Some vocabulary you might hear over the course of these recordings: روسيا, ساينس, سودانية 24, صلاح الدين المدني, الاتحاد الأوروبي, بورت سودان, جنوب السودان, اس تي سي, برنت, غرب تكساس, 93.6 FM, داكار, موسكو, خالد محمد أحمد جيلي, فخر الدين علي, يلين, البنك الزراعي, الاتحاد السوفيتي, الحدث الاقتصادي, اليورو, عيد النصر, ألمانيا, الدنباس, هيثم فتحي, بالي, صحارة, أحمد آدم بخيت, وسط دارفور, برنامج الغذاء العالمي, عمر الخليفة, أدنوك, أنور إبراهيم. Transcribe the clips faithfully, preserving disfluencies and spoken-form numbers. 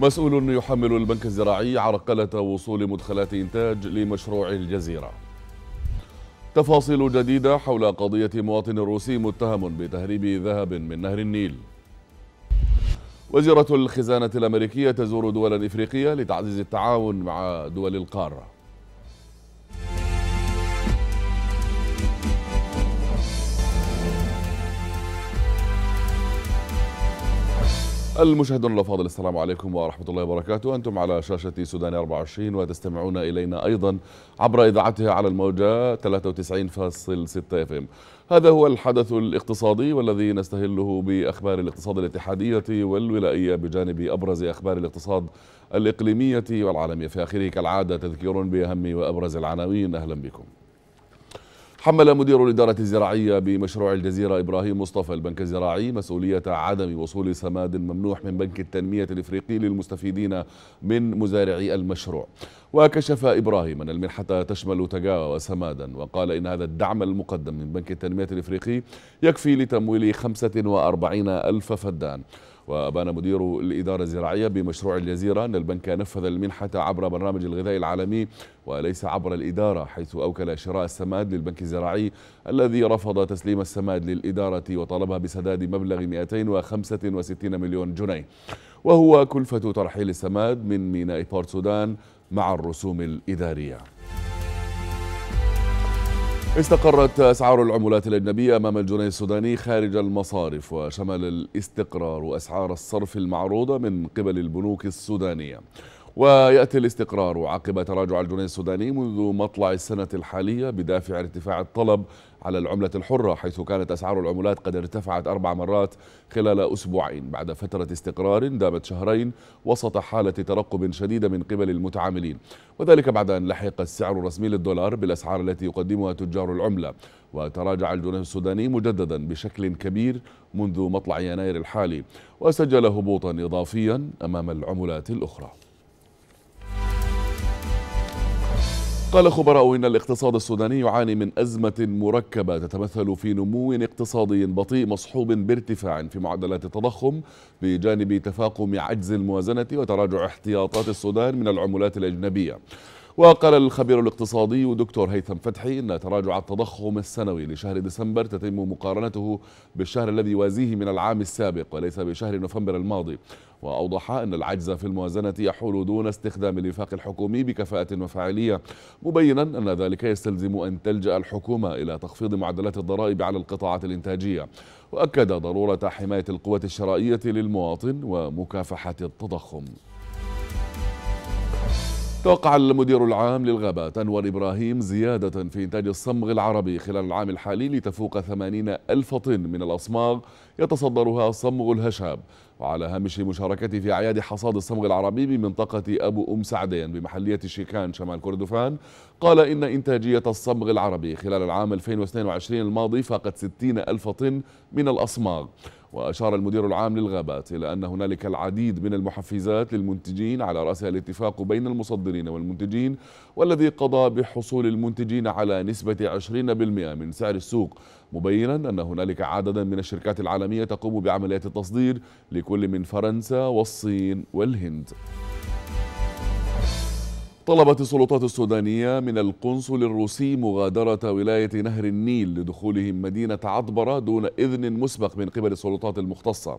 مسؤول يحمل البنك الزراعي عرقلة وصول مدخلات إنتاج لمشروع الجزيرة. تفاصيل جديدة حول قضية مواطن روسي متهم بتهريب ذهب من نهر النيل. وزيرة الخزانة الأمريكية تزور دولا إفريقية لتعزيز التعاون مع دول القارة. المشاهدون الأفاضل، السلام عليكم ورحمة الله وبركاته. أنتم على شاشة سودانية أربعة وعشرين وتستمعون إلينا أيضا عبر إذاعتها على الموجة ثلاثة وتسعين فاصل ستة إف إم. هذا هو الحدث الاقتصادي والذي نستهله بأخبار الاقتصاد الاتحادية والولائية بجانب أبرز أخبار الاقتصاد الإقليمية والعالمية. في آخره كالعادة تذكير بأهم وأبرز العناوين. أهلا بكم. حمل مدير الإدارة الزراعية بمشروع الجزيرة إبراهيم مصطفى البنك الزراعي مسؤولية عدم وصول سماد ممنوح من بنك التنمية الافريقي للمستفيدين من مزارعي المشروع. وكشف إبراهيم أن المنحة تشمل تجاوى وسمادا، وقال إن هذا الدعم المقدم من بنك التنمية الافريقي يكفي لتمويل خمسة وأربعين ألف فدان. وأبان مدير الإدارة الزراعية بمشروع الجزيرة أن البنك نفذ المنحة عبر برنامج الغذاء العالمي وليس عبر الإدارة، حيث أوكل شراء السماد للبنك الزراعي الذي رفض تسليم السماد للإدارة وطلبها بسداد مبلغ مئتين وخمسة وستين مليون جنيه، وهو كلفة ترحيل السماد من ميناء بورت سودان مع الرسوم الإدارية. استقرت أسعار العملات الأجنبية أمام الجنيه السوداني خارج المصارف، وشمل الاستقرار أسعار الصرف المعروضة من قبل البنوك السودانية. ويأتي الاستقرار عقب تراجع الجنيه السوداني منذ مطلع السنة الحالية بدافع ارتفاع الطلب على العملة الحرة، حيث كانت أسعار العملات قد ارتفعت أربع مرات خلال أسبوعين بعد فترة استقرار دامت شهرين وسط حالة ترقب شديدة من قبل المتعاملين، وذلك بعد أن لحق السعر الرسمي للدولار بالأسعار التي يقدمها تجار العملة. وتراجع الجنيه السوداني مجددا بشكل كبير منذ مطلع يناير الحالي، وسجل هبوطا إضافيا أمام العملات الأخرى. قال خبراء إن الاقتصاد السوداني يعاني من أزمة مركبة تتمثل في نمو اقتصادي بطيء مصحوب بارتفاع في معدلات التضخم، بجانب تفاقم عجز الموازنة وتراجع احتياطات السودان من العملات الأجنبية. وقال الخبير الاقتصادي دكتور هيثم فتحي إن تراجع التضخم السنوي لشهر ديسمبر تتم مقارنته بالشهر الذي يوازيه من العام السابق وليس بشهر نوفمبر الماضي. وأوضح أن العجز في الموازنة يحول دون استخدام الوفاق الحكومي بكفاءة وفاعلية، مبينا أن ذلك يستلزم أن تلجأ الحكومة إلى تخفيض معدلات الضرائب على القطاعات الإنتاجية. وأكد ضرورة حماية القوة الشرائية للمواطن ومكافحة التضخم. توقع المدير العام للغابات أنور إبراهيم زيادة في إنتاج الصمغ العربي خلال العام الحالي لتفوق ثمانين ألف طن من الأصماغ يتصدرها صمغ الهشاب، وعلى هامش مشاركته في أعياد حصاد الصمغ العربي بمنطقة أبو أم سعدين بمحلية شيكان شمال كردفان. قال إن إنتاجية الصمغ العربي خلال العام ألفين واثنين وعشرين الماضي فاقت ستين ألف طن من الأصماغ. وأشار المدير العام للغابات إلى أن هنالك العديد من المحفزات للمنتجين، على رأسها الاتفاق بين المصدرين والمنتجين، والذي قضى بحصول المنتجين على نسبة عشرين بالمئة من سعر السوق، مبينا أن هنالك عددا من الشركات العالمية تقوم بعمليات التصدير لكل من فرنسا والصين والهند. طلبت السلطات السودانية من القنصل الروسي مغادرة ولاية نهر النيل لدخولهم مدينة عطبرة دون إذن مسبق من قبل السلطات المختصة.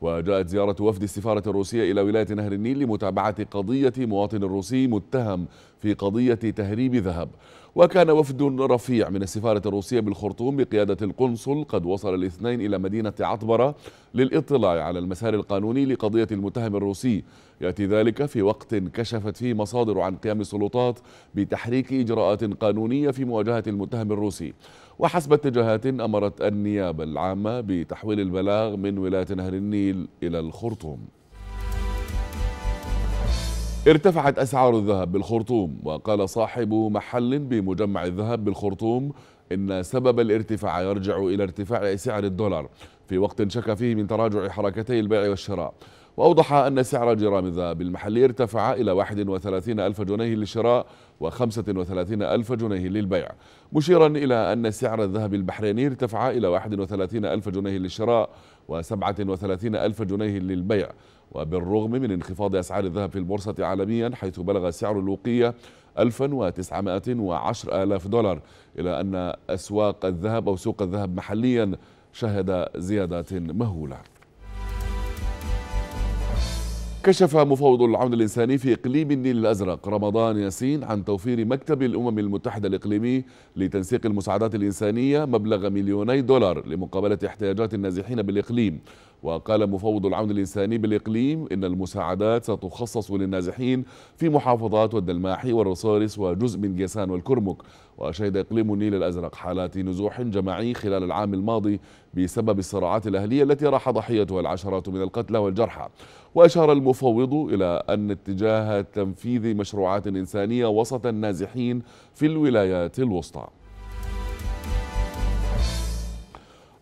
وجاءت زيارة وفد السفارة الروسية إلى ولاية نهر النيل لمتابعة قضية مواطن روسي متهم في قضية تهريب ذهب. وكان وفد رفيع من السفارة الروسية بالخرطوم بقيادة القنصل قد وصل الاثنين إلى مدينة عطبرة للإطلاع على المسار القانوني لقضية المتهم الروسي. يأتي ذلك في وقت كشفت فيه مصادر عن قيام السلطات بتحريك إجراءات قانونية في مواجهة المتهم الروسي. وحسب اتجاهات أمرت النيابة العامة بتحويل البلاغ من ولاية نهر النيل إلى الخرطوم. ارتفعت أسعار الذهب بالخرطوم. وقال صاحب محل بمجمع الذهب بالخرطوم إن سبب الارتفاع يرجع إلى ارتفاع سعر الدولار في وقت شك فيه من تراجع حركتي البيع والشراء. وأوضح أن سعر الجرام الذهب المحلي ارتفع إلى واحد وثلاثين ألف جنيه للشراء وخمسة وثلاثين ألف جنيه للبيع، مشيرا إلى أن سعر الذهب البحريني ارتفع إلى واحد وثلاثين ألف جنيه للشراء وسبعة وثلاثين ألف جنيه للبيع. وبالرغم من انخفاض أسعار الذهب في البورصة عالميا حيث بلغ سعر الوقية ألف وتسعمائة وعشرة آلاف دولار، إلى أن أسواق الذهب أو سوق الذهب محليا شهد زيادات مهولة. كشف مفوض العون الإنساني في إقليم النيل الأزرق رمضان ياسين عن توفير مكتب الأمم المتحدة الإقليمي لتنسيق المساعدات الإنسانية مبلغ مليوني دولار لمقابلة احتياجات النازحين بالإقليم. وقال مفوض العون الإنساني بالإقليم إن المساعدات ستخصص للنازحين في محافظات والدلماحي والرصارس وجزء من جيسان والكرمك. وشهد إقليم النيل الأزرق حالات نزوح جماعي خلال العام الماضي بسبب الصراعات الأهلية التي راح ضحيتها العشرات من القتلى والجرحى. وأشار المفوض إلى أن اتجاه تنفيذ مشروعات إنسانية وسط النازحين في الولايات الوسطى.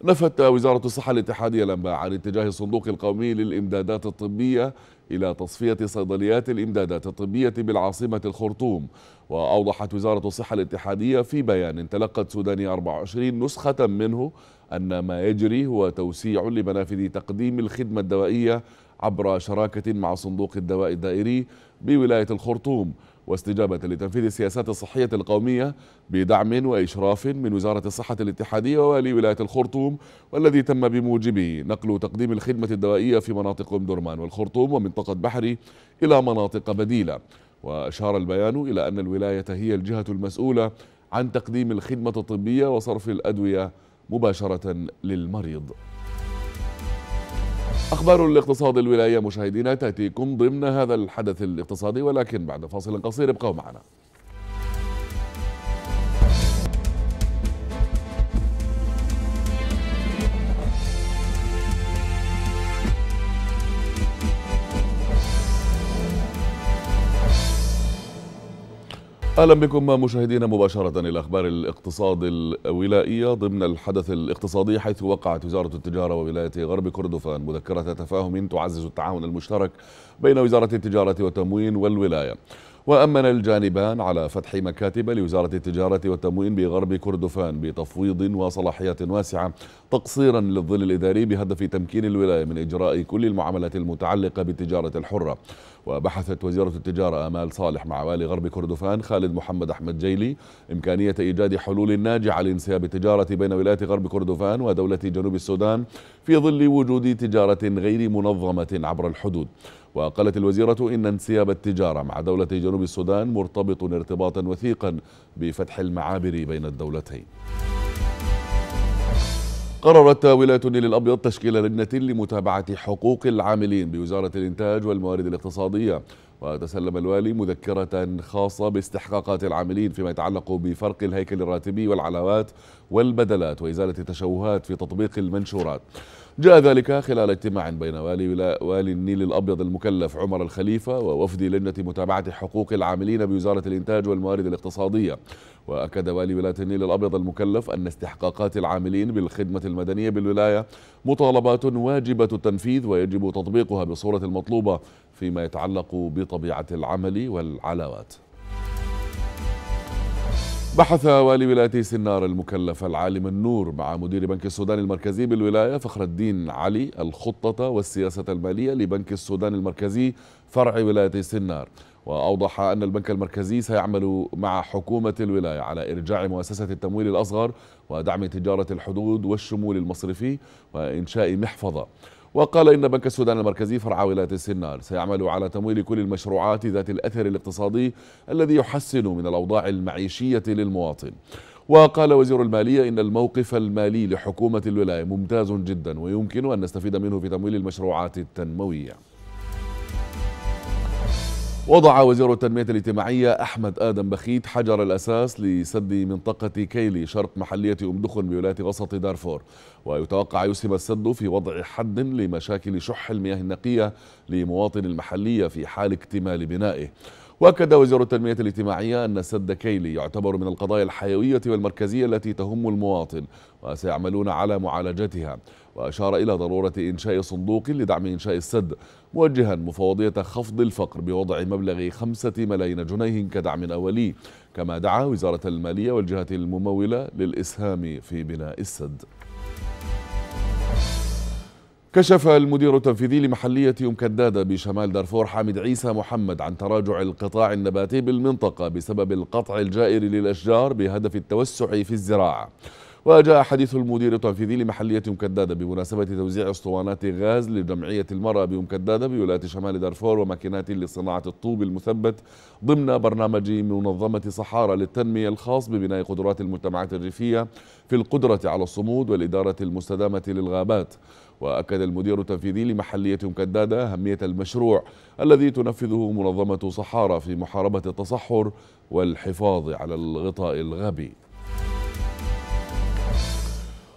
نفت وزارة الصحة الاتحادية الأنباء عن اتجاه الصندوق القومي للإمدادات الطبية إلى تصفية صيدليات الإمدادات الطبية بالعاصمة الخرطوم. وأوضحت وزارة الصحة الاتحادية في بيان تلقت سودانية أربعة وعشرين نسخة منه أن ما يجري هو توسيع لمنافذ تقديم الخدمة الدوائية عبر شراكة مع صندوق الدواء الدائري بولاية الخرطوم، واستجابة لتنفيذ السياسات الصحية القومية بدعم وإشراف من وزارة الصحة الاتحادية ووالي ولاية الخرطوم، والذي تم بموجبه نقل تقديم الخدمة الدوائية في مناطق أم درمان والخرطوم ومنطقة بحري إلى مناطق بديلة. وأشار البيان إلى أن الولاية هي الجهة المسؤولة عن تقديم الخدمة الطبية وصرف الأدوية مباشرة للمريض. أخبار الاقتصاد الولاية مشاهدينا تأتيكم ضمن هذا الحدث الاقتصادي، ولكن بعد فاصل قصير ابقوا معنا. أهلا بكم مشاهدينا مباشرة إلى أخبار الاقتصاد الولائية ضمن الحدث الاقتصادي، حيث وقعت وزارة التجارة وولاية غرب كردفان مذكرة تفاهم تعزز التعاون المشترك بين وزارة التجارة والتموين والولاية. وأمن الجانبان على فتح مكاتب لوزارة التجارة والتموين بغرب كردفان بتفويض وصلاحيات واسعة تقصيرا للظل الإداري بهدف تمكين الولاية من إجراء كل المعاملات المتعلقة بالتجارة الحرة. وبحثت وزيرة التجارة أمال صالح مع والي غرب كردفان خالد محمد أحمد جيلي إمكانية إيجاد حلول ناجعة لانسياب التجارة بين ولاية غرب كردفان ودولة جنوب السودان في ظل وجود تجارة غير منظمة عبر الحدود. وقالت الوزيرة إن انسياب التجارة مع دولة جنوب السودان مرتبط ارتباطا وثيقا بفتح المعابر بين الدولتين. قررت ولاية النيل الأبيض تشكيل لجنة لمتابعة حقوق العاملين بوزارة الإنتاج والموارد الاقتصادية، وتسلم الوالي مذكرة خاصة باستحقاقات العاملين فيما يتعلق بفرق الهيكل الراتبي والعلاوات والبدلات وإزالة التشوهات في تطبيق المنشورات. جاء ذلك خلال اجتماع بين والي, والي النيل الأبيض المكلف عمر الخليفة ووفد لجنة متابعة حقوق العاملين بوزارة الإنتاج والموارد الاقتصادية. وأكد والي ولاية النيل الأبيض المكلف أن استحقاقات العاملين بالخدمة المدنية بالولاية مطالبات واجبة التنفيذ ويجب تطبيقها بالصورة المطلوبة فيما يتعلق بطبيعة العمل والعلاوات. بحث والي ولاية سنار المكلف العالم النور مع مدير بنك السودان المركزي بالولاية فخر الدين علي الخطة والسياسة المالية لبنك السودان المركزي فرع ولاية سنار. وأوضح أن البنك المركزي سيعمل مع حكومة الولاية على إرجاع مؤسسة التمويل الأصغر ودعم تجارة الحدود والشمول المصرفي وإنشاء محفظة. وقال إن بنك السودان المركزي فرع ولاية سنار سيعمل على تمويل كل المشروعات ذات الأثر الاقتصادي الذي يحسن من الأوضاع المعيشية للمواطن. وقال وزير المالية إن الموقف المالي لحكومة الولاية ممتاز جدا ويمكن أن نستفيد منه في تمويل المشروعات التنموية. وضع وزير التنمية الاجتماعية أحمد آدم بخيت حجر الأساس لسد منطقة كيلي شرق محلية أمدخن بولاية وسط دارفور. ويتوقع يسهم السد في وضع حد لمشاكل شح المياه النقية لمواطن المحلية في حال اكتمال بنائه. واكد وزير التنميه الاجتماعيه ان سد كيلي يعتبر من القضايا الحيويه والمركزيه التي تهم المواطن وسيعملون على معالجتها، واشار الى ضروره انشاء صندوق لدعم انشاء السد، موجها مفوضيه خفض الفقر بوضع مبلغ خمسة ملايين جنيه كدعم اولي، كما دعا وزاره الماليه والجهات المموله للاسهام في بناء السد. كشف المدير التنفيذي لمحلية أم كدادة بشمال دارفور حامد عيسى محمد عن تراجع القطاع النباتي بالمنطقة بسبب القطع الجائر للأشجار بهدف التوسع في الزراعة. وجاء حديث المدير التنفيذي لمحلية أم كدادة بمناسبة توزيع اسطوانات غاز لجمعية المرأة بأم كدادة بولاية شمال دارفور وماكينات لصناعة الطوب المثبت ضمن برنامج منظمة صحارة للتنمية الخاص ببناء قدرات المجتمعات الريفية في القدرة على الصمود والإدارة المستدامة للغابات. وأكد المدير التنفيذي لمحلية أم كدادة أهمية المشروع الذي تنفذه منظمة صحارة في محاربة التصحر والحفاظ على الغطاء الغابي.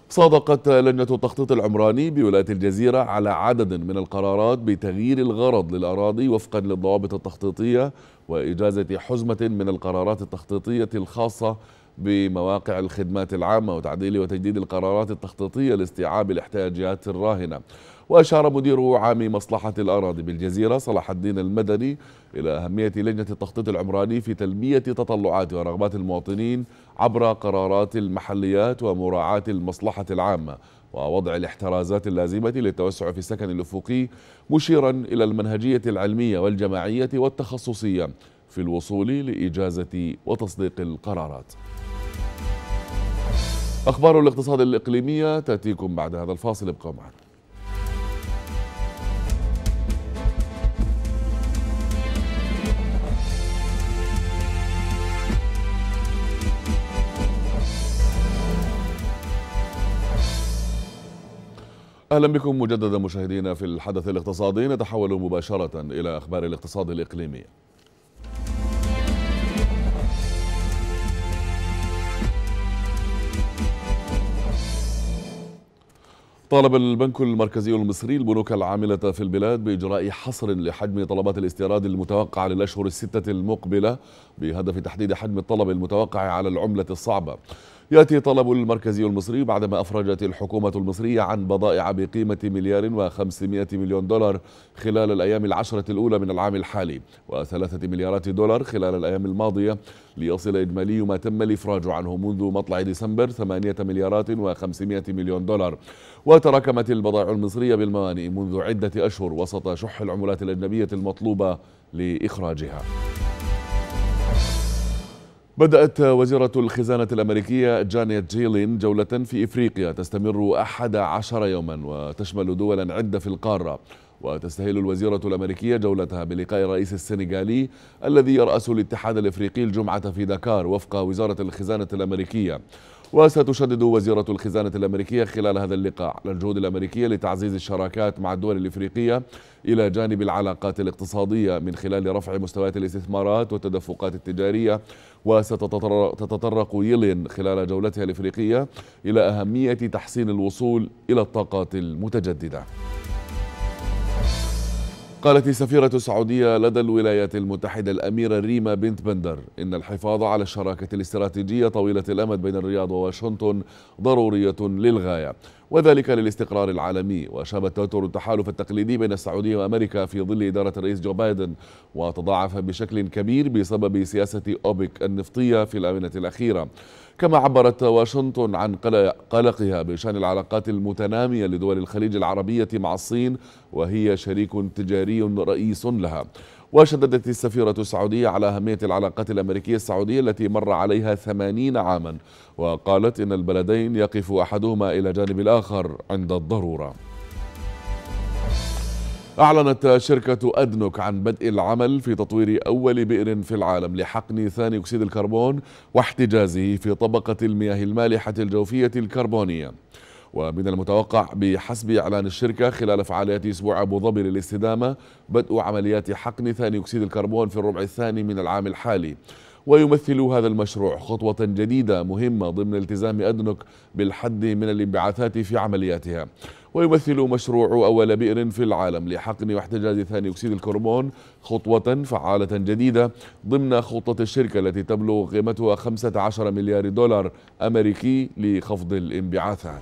صادقت لجنة التخطيط العمراني بولاية الجزيرة على عدد من القرارات بتغيير الغرض للأراضي وفقا للضوابط التخطيطية وإجازة حزمة من القرارات التخطيطية الخاصة بمواقع الخدمات العامة وتعديل وتجديد القرارات التخطيطية لاستيعاب الاحتياجات الراهنة. وأشار مدير عام مصلحة الأراضي بالجزيرة صلاح الدين المدني إلى أهمية لجنة التخطيط العمراني في تلبية تطلعات ورغبات المواطنين عبر قرارات المحليات ومراعاة المصلحة العامة ووضع الاحترازات اللازمة للتوسع في السكن الأفقي، مشيرا إلى المنهجية العلمية والجماعية والتخصصية في الوصول لإجازة وتصديق القرارات. أخبار الاقتصاد الإقليمية تأتيكم بعد هذا الفاصل، ابقوا معنا. أهلا بكم مجددا مشاهدينا في الحدث الاقتصادي، نتحول مباشرة إلى أخبار الاقتصاد الإقليمي. طالب البنك المركزي المصري البنوك العاملة في البلاد بإجراء حصر لحجم طلبات الاستيراد المتوقعة للأشهر الستة المقبلة بهدف تحديد حجم الطلب المتوقع على العملة الصعبة. يأتي طلب المركزي المصري بعدما أفرجت الحكومة المصرية عن بضائع بقيمة مليار وخمسمائة مليون دولار خلال الأيام العشرة الأولى من العام الحالي وثلاثة مليارات دولار خلال الأيام الماضية، ليصل إجمالي ما تم الإفراج عنه منذ مطلع ديسمبر ثمانية مليارات وخمسمائة مليون دولار. وتراكمت البضائع المصرية بالموانئ منذ عدة أشهر وسط شح العملات الأجنبية المطلوبة لإخراجها. بدأت وزيرة الخزانة الأمريكية جانيت جيلين جولة في إفريقيا تستمر أحد عشر يوما وتشمل دولا عدة في القارة. وتستهل الوزيرة الأمريكية جولتها بلقاء الرئيس السنغالي الذي يرأس الاتحاد الأفريقي الجمعة في داكار وفق وزارة الخزانة الأمريكية. وستشدد وزيرة الخزانة الأمريكية خلال هذا اللقاء على الجهود الأمريكية لتعزيز الشراكات مع الدول الإفريقية إلى جانب العلاقات الاقتصادية من خلال رفع مستويات الاستثمارات والتدفقات التجارية. وستتطرق يلين خلال جولتها الإفريقية إلى أهمية تحسين الوصول إلى الطاقات المتجددة. قالت السفيرة السعودية لدى الولايات المتحدة الأميرة ريمة بنت بندر إن الحفاظ على الشراكة الاستراتيجية طويلة الأمد بين الرياض وواشنطن ضرورية للغاية وذلك للاستقرار العالمي. وشاب توتر التحالف التقليدي بين السعودية وأمريكا في ظل إدارة الرئيس جو بايدن وتضاعف بشكل كبير بسبب سياسة أوبيك النفطية في الآونة الأخيرة. كما عبرت واشنطن عن قلقها بشأن العلاقات المتنامية لدول الخليج العربية مع الصين وهي شريك تجاري رئيس لها. وشددت السفيرة السعودية على أهمية العلاقات الأمريكية السعودية التي مر عليها ثمانين عاما، وقالت إن البلدين يقف أحدهما إلى جانب الآخر عند الضرورة. أعلنت شركة أدنوك عن بدء العمل في تطوير أول بئر في العالم لحقن ثاني أكسيد الكربون واحتجازه في طبقة المياه المالحة الجوفية الكربونية. ومن المتوقع بحسب إعلان الشركة خلال فعاليات أسبوع أبوظبي للاستدامة بدء عمليات حقن ثاني أكسيد الكربون في الربع الثاني من العام الحالي. ويمثل هذا المشروع خطوة جديدة مهمة ضمن التزام أدنوك بالحد من الانبعاثات في عملياتها. ويمثل مشروع أول بئر في العالم لحقن واحتجاز ثاني أكسيد الكربون خطوة فعالة جديدة ضمن خطة الشركة التي تبلغ قيمتها خمسة عشر مليار دولار أمريكي لخفض الانبعاثات.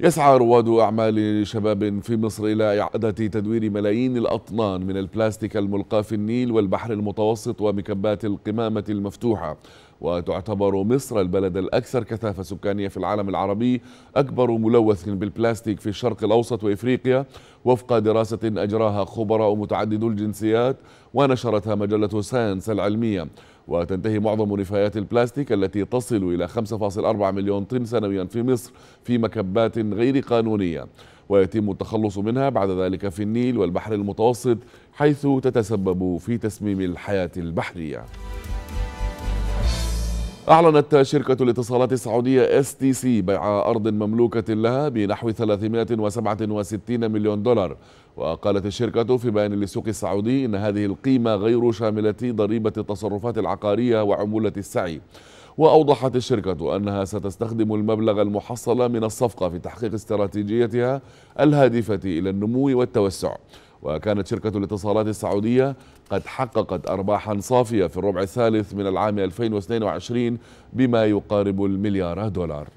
يسعى رواد أعمال شباب في مصر إلى إعادة تدوير ملايين الأطنان من البلاستيك الملقى في النيل والبحر المتوسط ومكبات القمامة المفتوحة. وتعتبر مصر البلد الأكثر كثافة سكانية في العالم العربي، أكبر ملوث بالبلاستيك في الشرق الأوسط وإفريقيا وفق دراسة أجراها خبراء متعدد الجنسيات ونشرتها مجلة ساينس العلمية. وتنتهي معظم نفايات البلاستيك التي تصل إلى خمسة فاصلة أربعة مليون طن سنويا في مصر في مكبات غير قانونية، ويتم التخلص منها بعد ذلك في النيل والبحر المتوسط حيث تتسبب في تسميم الحياة البحرية. أعلنت شركة الاتصالات السعودية إس تي سي بيع أرض مملوكة لها بنحو ثلاثمائة وسبعة وستين مليون دولار. وقالت الشركة في بيان للسوق السعودي إن هذه القيمة غير شاملة ضريبة التصرفات العقارية وعمولة السعي. وأوضحت الشركة أنها ستستخدم المبلغ المحصل من الصفقة في تحقيق استراتيجيتها الهادفة إلى النمو والتوسع. وكانت شركة الاتصالات السعودية قد حققت أرباحا صافية في الربع الثالث من العام ألفين واثنين وعشرين بما يقارب المليار دولار.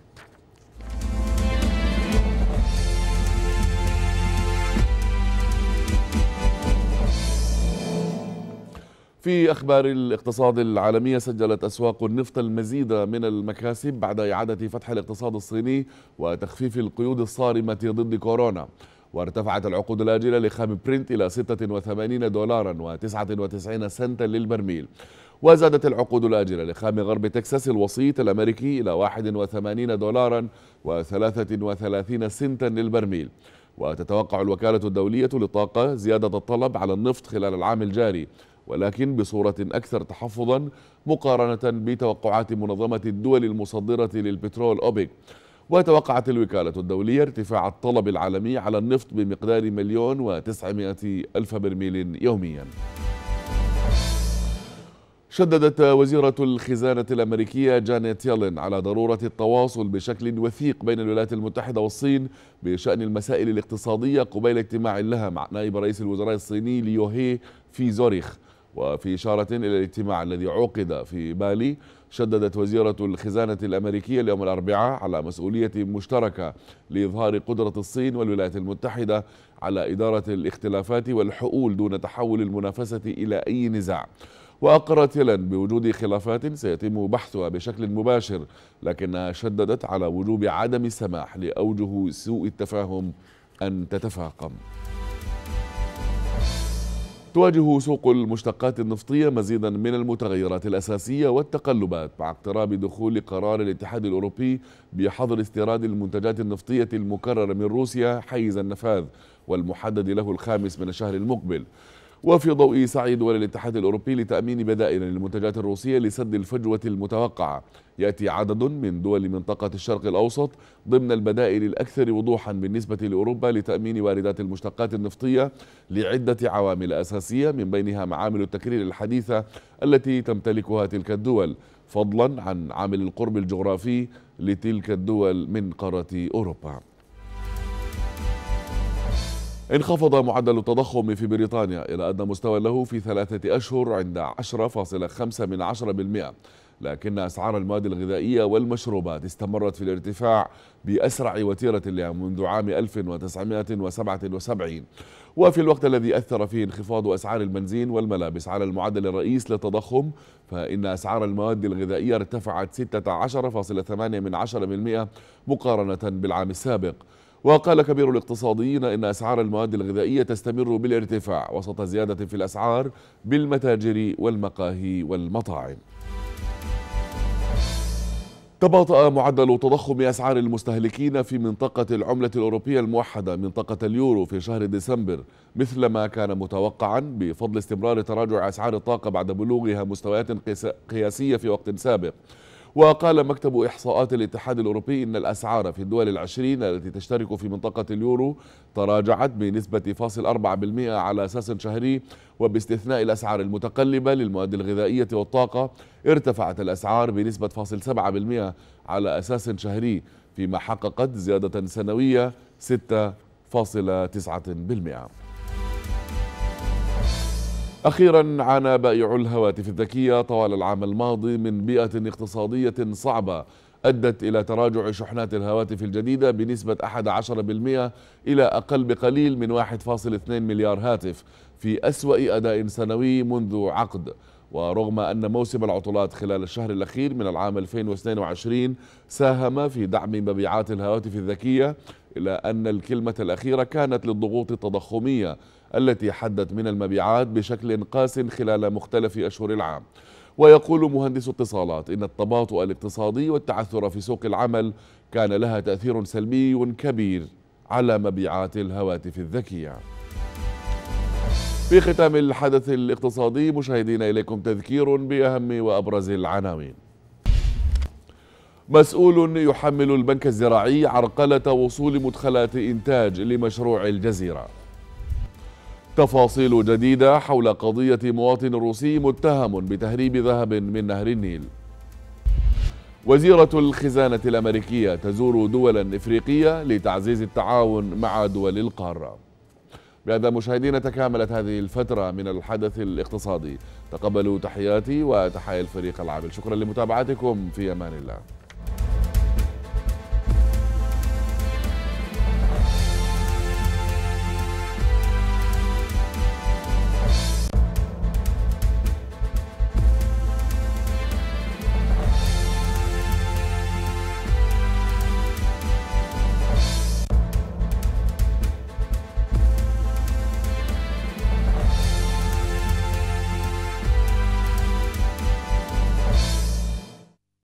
في أخبار الاقتصاد العالمية، سجلت أسواق النفط المزيد من المكاسب بعد إعادة فتح الاقتصاد الصيني وتخفيف القيود الصارمة ضد كورونا. وارتفعت العقود الآجلة لخام برنت إلى ستة وثمانين دولارا وتسعة وتسعين سنتا للبرميل. وزادت العقود الآجلة لخام غرب تكساس الوسيط الأمريكي إلى واحد وثمانين دولارا وثلاثة وثلاثين سنتا للبرميل. وتتوقع الوكالة الدولية للطاقة زيادة الطلب على النفط خلال العام الجاري، ولكن بصورة أكثر تحفظا مقارنة بتوقعات منظمة الدول المصدرة للبترول أوبيك. وتوقعت الوكالة الدولية ارتفاع الطلب العالمي على النفط بمقدار مليون وتسعمائة ألف برميل يوميا. شددت وزيرة الخزانة الأمريكية جانيت جيلين على ضرورة التواصل بشكل وثيق بين الولايات المتحدة والصين بشأن المسائل الاقتصادية قبيل اجتماع لها مع نائب رئيس الوزراء الصيني ليوهي في زوريخ. وفي إشارة إلى الاجتماع الذي عقد في بالي، شددت وزيرة الخزانة الأمريكية اليوم الأربعاء على مسؤولية مشتركة لإظهار قدرة الصين والولايات المتحدة على إدارة الاختلافات والحؤول دون تحول المنافسة إلى أي نزاع. وأقرت يلين بوجود خلافات سيتم بحثها بشكل مباشر، لكنها شددت على وجوب عدم السماح لأوجه سوء التفاهم أن تتفاقم. تواجه سوق المشتقات النفطية مزيدا من المتغيرات الأساسية والتقلبات مع اقتراب دخول قرار الاتحاد الأوروبي بحظر استيراد المنتجات النفطية المكررة من روسيا حيز النفاذ والمحدد له الخامس من الشهر المقبل. وفي ضوء سعي دول الاتحاد الأوروبي لتأمين بدائل للمنتجات الروسية لسد الفجوة المتوقعة، يأتي عدد من دول منطقة الشرق الأوسط ضمن البدائل الأكثر وضوحا بالنسبة لأوروبا لتأمين واردات المشتقات النفطية لعدة عوامل أساسية من بينها معامل التكرير الحديثة التي تمتلكها تلك الدول، فضلا عن عامل القرب الجغرافي لتلك الدول من قارة أوروبا. انخفض معدل التضخم في بريطانيا إلى أدنى مستوى له في ثلاثة أشهر عند عشرة فاصلة خمسة بالمئة، لكن أسعار المواد الغذائية والمشروبات استمرت في الارتفاع بأسرع وتيرة لها منذ عام ألف وتسعمائة وسبعة وسبعين. وفي الوقت الذي أثر فيه انخفاض أسعار البنزين والملابس على المعدل الرئيس للتضخم، فإن أسعار المواد الغذائية ارتفعت ستة عشر فاصلة ثمانية بالمئة مقارنة بالعام السابق. وقال كبير الاقتصاديين إن أسعار المواد الغذائية تستمر بالارتفاع وسط زيادة في الأسعار بالمتاجر والمقاهي والمطاعم. تباطأ معدل تضخم أسعار المستهلكين في منطقة العملة الأوروبية الموحدة منطقة اليورو في شهر ديسمبر مثلما كان متوقعا، بفضل استمرار تراجع أسعار الطاقة بعد بلوغها مستويات قياسية في وقت سابق. وقال مكتب إحصاءات الاتحاد الأوروبي إن الأسعار في الدول العشرين التي تشترك في منطقة اليورو تراجعت بنسبة فاصل أربعة بالمئة على أساس شهري، وباستثناء الأسعار المتقلبة للمواد الغذائية والطاقة ارتفعت الأسعار بنسبة فاصل سبعة بالمئة على أساس شهري، فيما حققت زيادة سنوية ستة فاصل تسعة بالمئة. أخيرا، عانى بائعو الهواتف الذكية طوال العام الماضي من بيئة اقتصادية صعبة أدت إلى تراجع شحنات الهواتف الجديدة بنسبة أحد عشر بالمئة إلى أقل بقليل من واحد فاصل اثنين مليار هاتف، في أسوأ أداء سنوي منذ عقد. ورغم أن موسم العطلات خلال الشهر الأخير من العام ألفين واثنين وعشرين ساهم في دعم مبيعات الهواتف الذكية، إلا أن الكلمة الأخيرة كانت للضغوط التضخمية التي حدت من المبيعات بشكل قاس خلال مختلف أشهر العام. ويقول مهندس اتصالات إن التباطؤ الاقتصادي والتعثر في سوق العمل كان لها تأثير سلبي كبير على مبيعات الهواتف الذكية. في ختام الحدث الاقتصادي مشاهدينا، إليكم تذكير بأهم وأبرز العناوين. مسؤول يحمل البنك الزراعي عرقلة وصول مدخلات إنتاج لمشروع الجزيرة. تفاصيل جديدة حول قضية مواطن روسي متهم بتهريب ذهب من نهر النيل. وزيرة الخزانة الأمريكية تزور دولا إفريقية لتعزيز التعاون مع دول القارة. بهذا مشاهدينا تكاملت هذه الفترة من الحدث الاقتصادي. تقبلوا تحياتي وتحايا الفريق العامل. شكرا لمتابعتكم، في أمان الله.